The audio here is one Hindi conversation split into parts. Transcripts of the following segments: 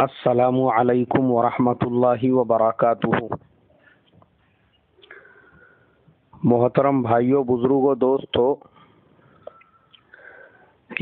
अस्सलामु अलैकुम वरहमतुल्लाहि वबरकातुहु। मोहतरम भाइयों, बुजुर्गों, दोस्तों,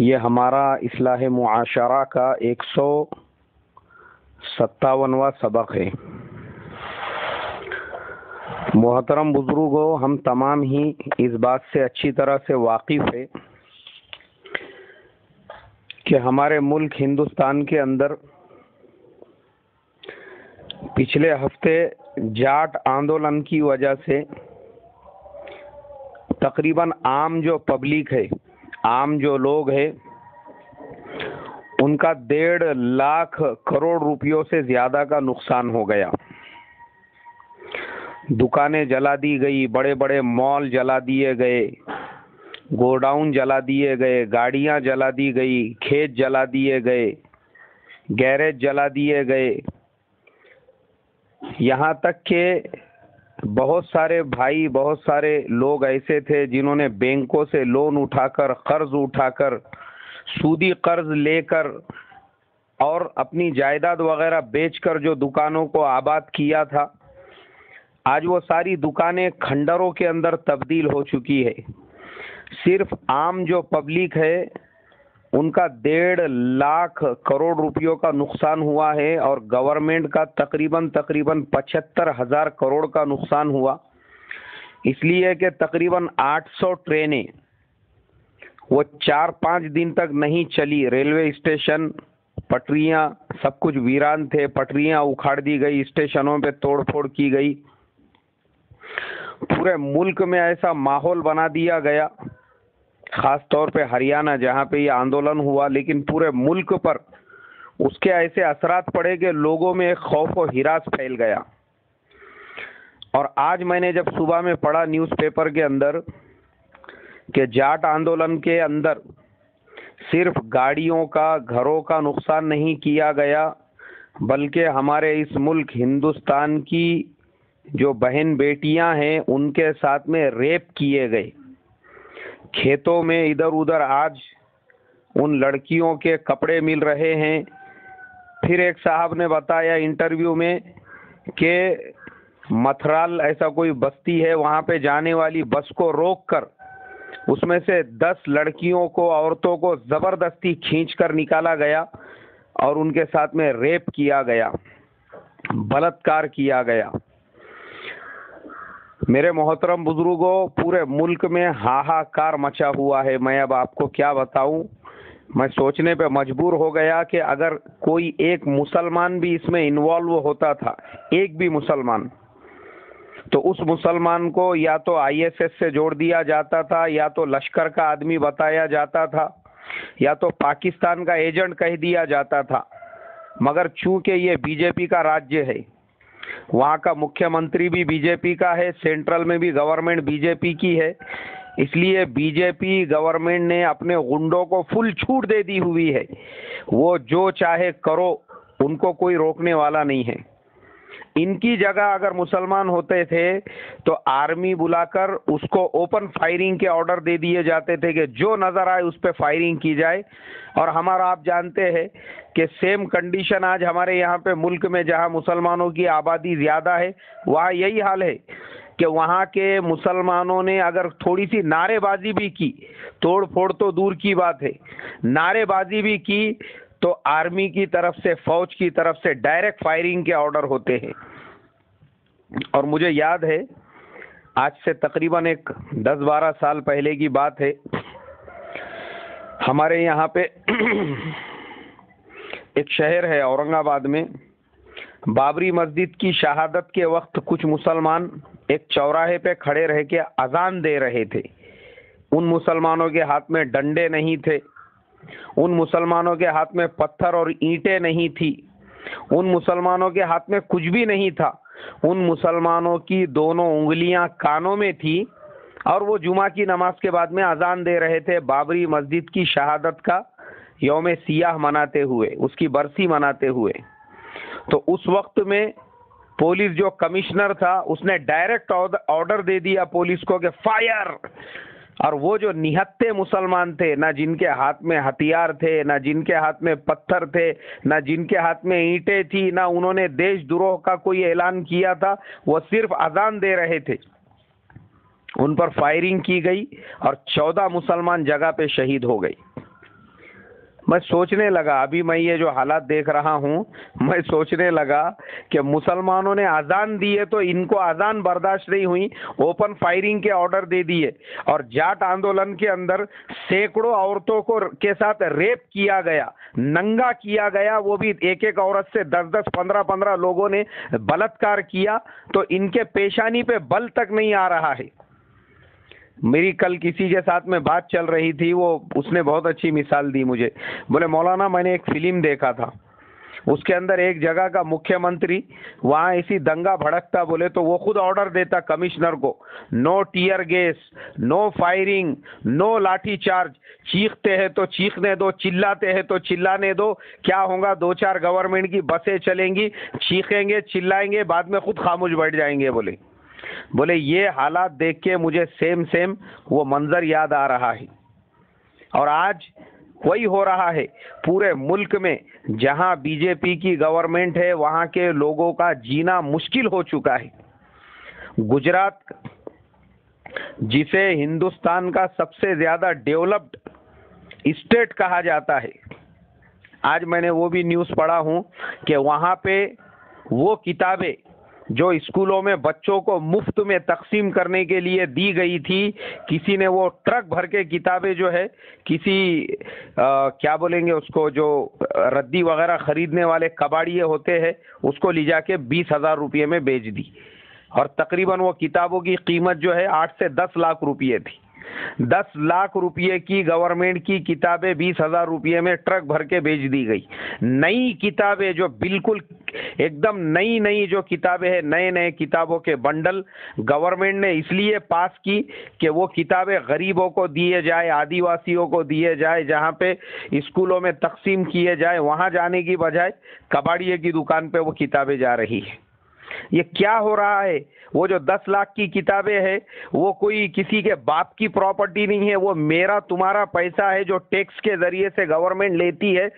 ये हमारा इस्लाह मुआशरा का 157वां सबक है। मोहतरम बुजुर्गों, हम तमाम ही इस बात से अच्छी तरह से वाकिफ़ है कि हमारे मुल्क हिंदुस्तान के अंदर पिछले हफ्ते जाट आंदोलन की वजह से तकरीबन आम जो पब्लिक है, आम जो लोग है, उनका 1.5 लाख करोड़ रुपयों से ज़्यादा का नुकसान हो गया। दुकानें जला दी गई, बड़े बड़े मॉल जला दिए गए, गोडाउन जला दिए गए, गाड़ियां जला दी गई, खेत जला दिए गए, गैरेज जला दिए गए। यहाँ तक के बहुत सारे भाई, बहुत सारे लोग ऐसे थे जिन्होंने बैंकों से लोन उठाकर, कर्ज उठाकर, सूदी कर्ज लेकर और अपनी जायदाद वगैरह बेचकर जो दुकानों को आबाद किया था, आज वो सारी दुकानें खंडरों के अंदर तब्दील हो चुकी है। सिर्फ आम जो पब्लिक है उनका 1.5 लाख करोड़ रुपयों का नुकसान हुआ है और गवर्नमेंट का तकरीबन 75,000 करोड़ का नुकसान हुआ। इसलिए कि तकरीबन 800 ट्रेनें वो 4-5 दिन तक नहीं चली। रेलवे स्टेशन, पटरियां सब कुछ वीरान थे, पटरियां उखाड़ दी गई, स्टेशनों पे तोड़फोड़ की गई। पूरे मुल्क में ऐसा माहौल बना दिया गया, खास तौर पे हरियाणा जहाँ पे ये आंदोलन हुआ, लेकिन पूरे मुल्क पर उसके ऐसे असरात पड़े कि लोगों में एक खौफ और हिरास फैल गया। और आज मैंने जब सुबह में पढ़ा न्यूज़पेपर के अंदर कि जाट आंदोलन के अंदर सिर्फ गाड़ियों का, घरों का नुकसान नहीं किया गया, बल्कि हमारे इस मुल्क हिंदुस्तान की जो बहन बेटियां हैं उनके साथ में रेप किए गए। खेतों में इधर उधर आज उन लड़कियों के कपड़े मिल रहे हैं। फिर एक साहब ने बताया इंटरव्यू में कि मथराल ऐसा कोई बस्ती है, वहाँ पे जाने वाली बस को रोककर उसमें से 10 लड़कियों को, औरतों को ज़बरदस्ती खींचकर निकाला गया और उनके साथ में रेप किया गया, बलात्कार किया गया। मेरे मोहतरम बुजुर्गों, पूरे मुल्क में हाहाकार मचा हुआ है। मैं अब आपको क्या बताऊं, मैं सोचने पे मजबूर हो गया कि अगर कोई एक मुसलमान भी इसमें इन्वॉल्व होता था, एक भी मुसलमान, तो उस मुसलमान को या तो आरएसएस से जोड़ दिया जाता था, या तो लश्कर का आदमी बताया जाता था, या तो पाकिस्तान का एजेंट कह दिया जाता था। मगर चूंकि ये बीजेपी का राज्य है, वहाँ का मुख्यमंत्री भी बीजेपी का है, सेंट्रल में भी गवर्नमेंट बीजेपी की है, इसलिए बीजेपी गवर्नमेंट ने अपने गुंडों को फुल छूट दे दी हुई है। वो जो चाहे करो, उनको कोई रोकने वाला नहीं है। इनकी जगह अगर मुसलमान होते थे तो आर्मी बुलाकर उसको ओपन फायरिंग के ऑर्डर दे दिए जाते थे कि जो नज़र आए उस पर फायरिंग की जाए। और हमारा, आप जानते हैं कि सेम कंडीशन आज हमारे यहाँ पे मुल्क में, जहाँ मुसलमानों की आबादी ज़्यादा है, वहाँ यही हाल है कि वहाँ के मुसलमानों ने अगर थोड़ी सी नारेबाजी भी की, तोड़ फोड़ तो दूर की बात है, नारेबाजी भी की तो आर्मी की तरफ से, फौज की तरफ से डायरेक्ट फायरिंग के ऑर्डर होते हैं। और मुझे याद है, आज से तकरीबन एक 10-12 साल पहले की बात है, हमारे यहाँ पे एक शहर है औरंगाबाद में, बाबरी मस्जिद की शहादत के वक्त कुछ मुसलमान एक चौराहे पे खड़े रह के अजान दे रहे थे। उन मुसलमानों के हाथ में डंडे नहीं थे, उन मुसलमानों के हाथ में पत्थर और ईंटें नहीं थी, उन मुसलमानों के हाथ में कुछ भी नहीं था। उन मुसलमानों की दोनों उंगलियां कानों में थी और वो जुमा की नमाज के बाद में अजान दे रहे थे, बाबरी मस्जिद की शहादत का यौम सियाह मनाते हुए, उसकी बरसी मनाते हुए। तो उस वक्त में पुलिस जो कमिश्नर था उसने डायरेक्ट ऑर्डर दे दिया पुलिस को कि फायर और वो जो निहत्थे मुसलमान थे, ना जिनके हाथ में हथियार थे, ना जिनके हाथ में पत्थर थे, ना जिनके हाथ में ईंटें थी, ना उन्होंने देशद्रोह का कोई ऐलान किया था, वो सिर्फ अजान दे रहे थे। उन पर फायरिंग की गई और 14 मुसलमान जगह पे शहीद हो गई। मैं सोचने लगा, अभी मैं ये जो हालात देख रहा हूँ, मैं सोचने लगा कि मुसलमानों ने अजान दी है तो इनको अजान बर्दाश्त नहीं हुई, ओपन फायरिंग के ऑर्डर दे दिए। और जाट आंदोलन के अंदर सैकड़ों औरतों को के साथ रेप किया गया, नंगा किया गया, वो भी एक एक औरत से 10-10 15-15 लोगों ने बलात्कार किया, तो इनके पेशानी पे बल तक नहीं आ रहा है। मेरी कल किसी के साथ में बात चल रही थी, वो उसने बहुत अच्छी मिसाल दी मुझे। बोले मौलाना मैंने एक फिल्म देखा था, उसके अंदर एक जगह का मुख्यमंत्री वहाँ ऐसी दंगा भड़कता, बोले तो वो खुद ऑर्डर देता कमिश्नर को, no tear gas, no firing, no lathi charge, चीखते हैं तो चीखने दो, चिल्लाते हैं तो चिल्लाने दो, क्या होगा 2-4 गवर्नमेंट की बसें चलेंगी, चीखेंगे चिल्लाएंगे, बाद में खुद खामोश बैठ जाएंगे। बोले ये हालात देख के मुझे सेम वो मंजर याद आ रहा है। और आज वही हो रहा है पूरे मुल्क में। जहां बीजेपी की गवर्नमेंट है वहां के लोगों का जीना मुश्किल हो चुका है। गुजरात, जिसे हिंदुस्तान का सबसे ज़्यादा डेवलप्ड स्टेट कहा जाता है, आज मैंने वो भी न्यूज़ पढ़ा हूं कि वहां पे वो किताबें जो स्कूलों में बच्चों को मुफ्त में तकसीम करने के लिए दी गई थी, किसी ने वो ट्रक भर के किताबें जो है किसी क्या बोलेंगे उसको, जो रद्दी वगैरह खरीदने वाले कबाड़िए होते हैं, उसको ले जाके 20,000 रुपये में बेच दी। और तकरीबन वो किताबों की कीमत जो है 8 से 10 लाख रुपये थी। 10 लाख रुपये की गवर्नमेंट की किताबें 20,000 रुपये में ट्रक भर के बेच दी गई। नई किताबें जो बिल्कुल एकदम नई जो किताबें हैं, नए किताबों के बंडल गवर्नमेंट ने इसलिए पास की कि वो किताबें गरीबों को दिए जाए, आदिवासियों को दिए जाए, जहाँ पे स्कूलों में तकसीम किए जाए, वहाँ जाने की बजाय कबाड़िए की दुकान पे वो किताबें जा रही है। ये क्या हो रहा है? वो जो 10 लाख की किताबें हैं वो कोई किसी के बाप की प्रॉपर्टी नहीं है, वो मेरा तुम्हारा पैसा है जो टैक्स के जरिए से गवर्नमेंट लेती है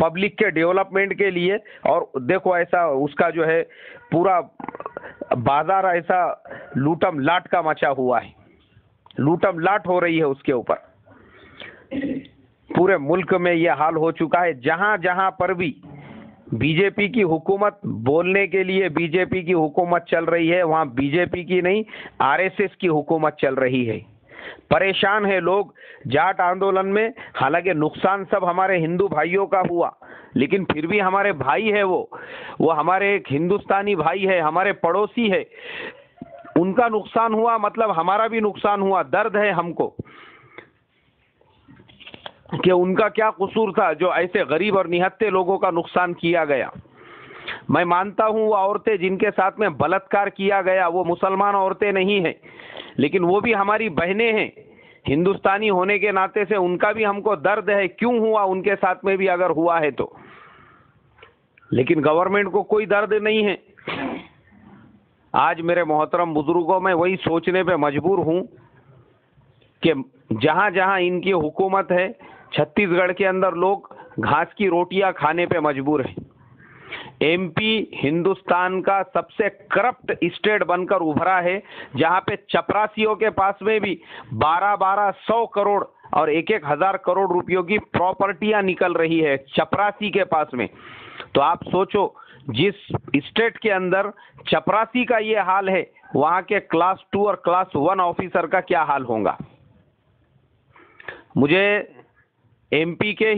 पब्लिक के डेवलपमेंट के लिए। और देखो ऐसा उसका जो है पूरा बाजार ऐसा लूटम लाट का मचा हुआ है, लूटम लाट हो रही है उसके ऊपर। पूरे मुल्क में ये हाल हो चुका है। जहाँ जहाँ पर भी बीजेपी की हुकूमत बोलने के लिए बीजेपी की हुकूमत चल रही है, वहाँ बीजेपी की नहीं आरएसएस की हुकूमत चल रही है। परेशान है लोग जाट आंदोलन में। हालांकि नुकसान सब हमारे हिंदू भाइयों का हुआ, लेकिन फिर भी हमारे भाई है, वो हमारे एक हिंदुस्तानी भाई है, हमारे पड़ोसी है। उनका नुकसान हुआ मतलब हमारा भी नुकसान हुआ। दर्द है हमको कि उनका क्या कसूर था जो ऐसे गरीब और निहत्ते लोगों का नुकसान किया गया। मैं मानता हूँ वो औरतें जिनके साथ में बलात्कार किया गया वो मुसलमान औरतें नहीं हैं, लेकिन वो भी हमारी बहनें हैं। हिंदुस्तानी होने के नाते से उनका भी हमको दर्द है, क्यों हुआ उनके साथ में भी अगर हुआ है तो। लेकिन गवर्नमेंट को कोई दर्द नहीं है। आज मेरे मोहतरम बुजुर्गों में वही सोचने पर मजबूर हूँ कि जहाँ जहाँ इनकी हुकूमत है, छत्तीसगढ़ के अंदर लोग घास की रोटियां खाने पे मजबूर हैं। एमपी हिंदुस्तान का सबसे करप्ट स्टेट बनकर उभरा है, जहाँ पे चपरासियों के पास में भी 1200 करोड़ और 1,000 करोड़ रुपयों की प्रॉपर्टियां निकल रही है चपरासी के पास में। तो आप सोचो, जिस स्टेट के अंदर चपरासी का ये हाल है, वहाँ के क्लास 2 और क्लास 1 ऑफिसर का क्या हाल होगा। मुझे एमपी के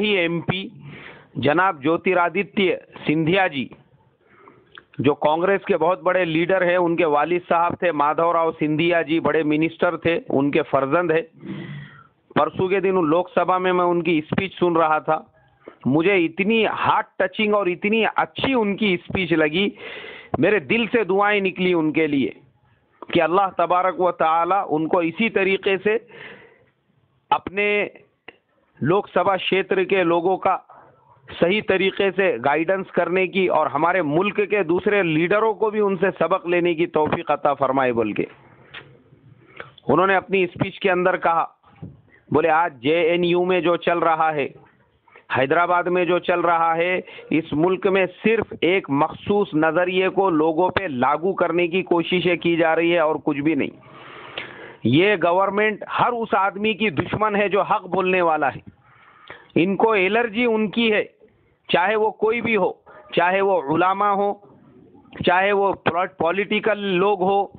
ही एमपी जनाब ज्योतिरादित्य सिंधिया जी, जो कांग्रेस के बहुत बड़े लीडर हैं, उनके वालिद साहब थे माधवराव सिंधिया जी, बड़े मिनिस्टर थे, उनके फर्जंद है। परसों के दिन लोकसभा में मैं उनकी स्पीच सुन रहा था, मुझे इतनी हार्ट टचिंग और इतनी अच्छी उनकी स्पीच लगी, मेरे दिल से दुआएं निकली उनके लिए कि अल्लाह तबारक व ताला उनको इसी तरीके से अपने लोकसभा क्षेत्र के लोगों का सही तरीके से गाइडेंस करने की, और हमारे मुल्क के दूसरे लीडरों को भी उनसे सबक लेने की तौफीक अता फरमाए बोल के। उन्होंने अपनी स्पीच के अंदर कहा, बोले आज जेएनयू में जो चल रहा है, हैदराबाद में जो चल रहा है, इस मुल्क में सिर्फ एक मखसूस नज़रिए को लोगों पे लागू करने की कोशिशें की जा रही है और कुछ भी नहीं। ये गवर्नमेंट हर उस आदमी की दुश्मन है जो हक बोलने वाला है। इनको एलर्जी उनकी है, चाहे वो कोई भी हो, चाहे वो उलामा हो, चाहे वो पॉलिटिकल लोग हो,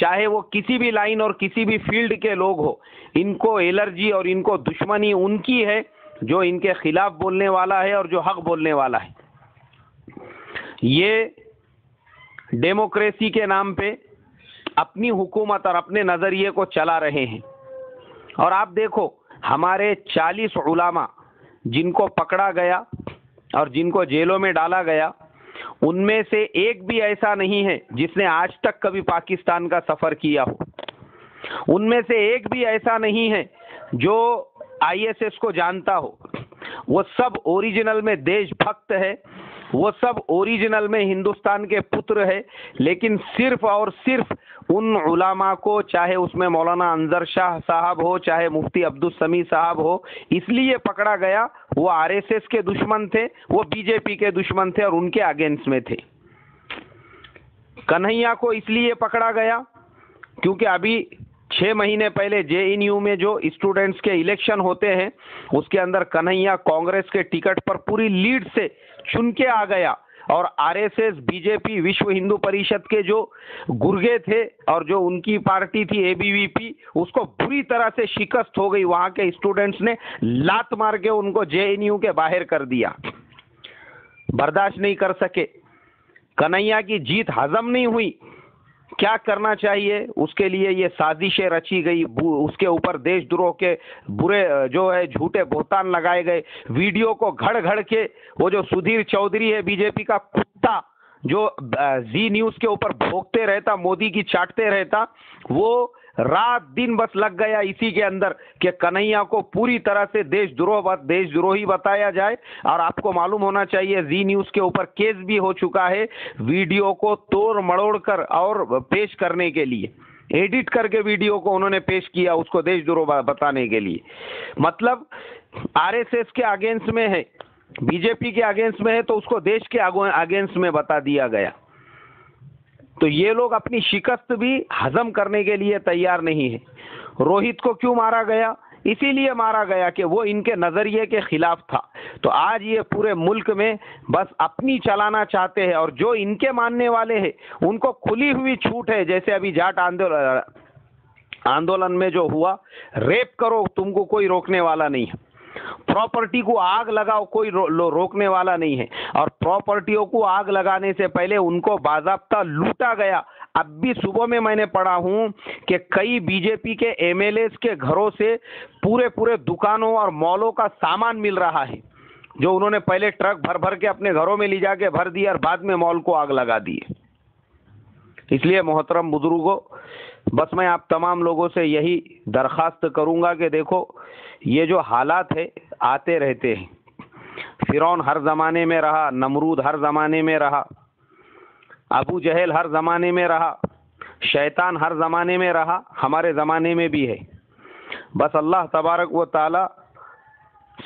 चाहे वो किसी भी लाइन और किसी भी फील्ड के लोग हो। इनको एलर्जी और इनको दुश्मनी उनकी है जो इनके खिलाफ बोलने वाला है और जो हक बोलने वाला है। ये डेमोक्रेसी के नाम पे अपनी हुकूमत और अपने नज़रिए को चला रहे हैं। और आप देखो, हमारे 40 उलामा जिनको पकड़ा गया और जिनको जेलों में डाला गया, उनमें से एक भी ऐसा नहीं है जिसने आज तक कभी पाकिस्तान का सफ़र किया हो। उनमें से एक भी ऐसा नहीं है जो आरएसएस को जानता हो। वो सब ओरिजिनल में देशभक्त है, वो सब ओरिजिनल में हिंदुस्तान के पुत्र है। लेकिन सिर्फ और सिर्फ उन उलामा को, चाहे उसमें मौलाना अंजर शाह साहब हो, चाहे मुफ्ती अब्दुल समी साहब हो, इसलिए पकड़ा गया। वो आरएसएस के दुश्मन थे, वो बीजेपी के दुश्मन थे और उनके अगेंस्ट में थे। कन्हैया को इसलिए पकड़ा गया क्योंकि अभी 6 महीने पहले जेएनयू में जो स्टूडेंट्स के इलेक्शन होते हैं, उसके अंदर कन्हैया कांग्रेस के टिकट पर पूरी लीड से चुन के आ गया। और आरएसएस, बीजेपी, विश्व हिंदू परिषद के जो गुर्गे थे और जो उनकी पार्टी थी एबीवीपी, उसको बुरी तरह से शिकस्त हो गई। वहाँ के स्टूडेंट्स ने लात मार के उनको जेएनयू के बाहर कर दिया, बर्दाश्त नहीं कर सके। कन्हैया की जीत हजम नहीं हुई। क्या करना चाहिए उसके लिए? ये साजिशें रची गई, उसके ऊपर देशद्रोह के बुरे जो है झूठे बहतान लगाए गए। वीडियो को घड़ घड़ के वो जो सुधीर चौधरी है, बीजेपी का कुत्ता, जो ZNews के ऊपर भोंकते रहता, मोदी की चाटते रहता, वो रात दिन बस लग गया इसी के अंदर कि कन्हैया को पूरी तरह से देशद्रोही बताया जाए। और आपको मालूम होना चाहिए ZNews के ऊपर केस भी हो चुका है, वीडियो को तोड़ मड़ोड़ कर और पेश करने के लिए एडिट करके वीडियो को उन्होंने पेश किया, उसको देशद्रोह बताने के लिए। मतलब आरएसएस के अगेंस्ट में है, बीजेपी के अगेंस्ट में है, तो उसको देश के अगेंस्ट में बता दिया गया। तो ये लोग अपनी शिकस्त भी हजम करने के लिए तैयार नहीं है। रोहित को क्यों मारा गया? इसीलिए मारा गया कि वो इनके नज़रिए के खिलाफ था। तो आज ये पूरे मुल्क में बस अपनी चलाना चाहते हैं और जो इनके मानने वाले हैं उनको खुली हुई छूट है। जैसे अभी जाट आंदोलन में जो हुआ, रेप करो तुमको कोई रोकने वाला नहीं है, प्रॉपर्टी को आग लगाओ कोई रोकने वाला नहीं है। और प्रॉपर्टियों को आग लगाने से पहले उनको बाज़ाब्ता लूटा गया। अब भी सुबह में मैंने पढ़ा हूं कि कई बीजेपी के एमएलएस के घरों से पूरे दुकानों और मॉलों का सामान मिल रहा है, जो उन्होंने पहले ट्रक भर के अपने घरों में ले जाके भर दिया और बाद में मॉल को आग लगा दिए। इसलिए मोहतरम बुजुर्गों, बस मैं आप तमाम लोगों से यही दरख्वास्त करूंगा कि देखो, ये जो हालात है आते रहते हैं। फिरौन हर ज़माने में रहा, नमरूद हर ज़माने में रहा, अबू जहल हर ज़माने में रहा, शैतान हर ज़माने में रहा, हमारे ज़माने में भी है। बस अल्लाह तबारक व ताला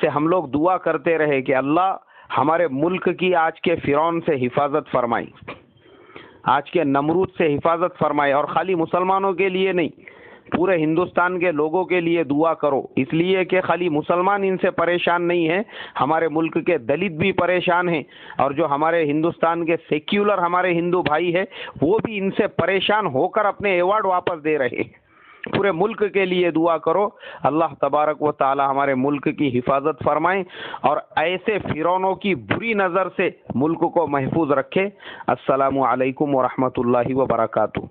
से हम लोग दुआ करते रहे कि अल्लाह हमारे मुल्क की आज के फिरौन से हिफाजत फरमाई, आज के नमरूद से हिफाजत फरमाए। और खाली मुसलमानों के लिए नहीं, पूरे हिंदुस्तान के लोगों के लिए दुआ करो, इसलिए कि खाली मुसलमान इनसे परेशान नहीं है, हमारे मुल्क के दलित भी परेशान हैं और जो हमारे हिंदुस्तान के सेक्युलर हमारे हिंदू भाई है वो भी इनसे परेशान होकर अपने अवार्ड वापस दे रहे हैं। पूरे मुल्क के लिए दुआ करो, अल्लाह तबारक व ताला हमारे मुल्क की हिफाजत फरमाए और ऐसे फिरौनों की बुरी नज़र से मुल्क को महफूज रखे। अस्सलामु अलैकुम व रहमतुल्लाहि व बरकातहू।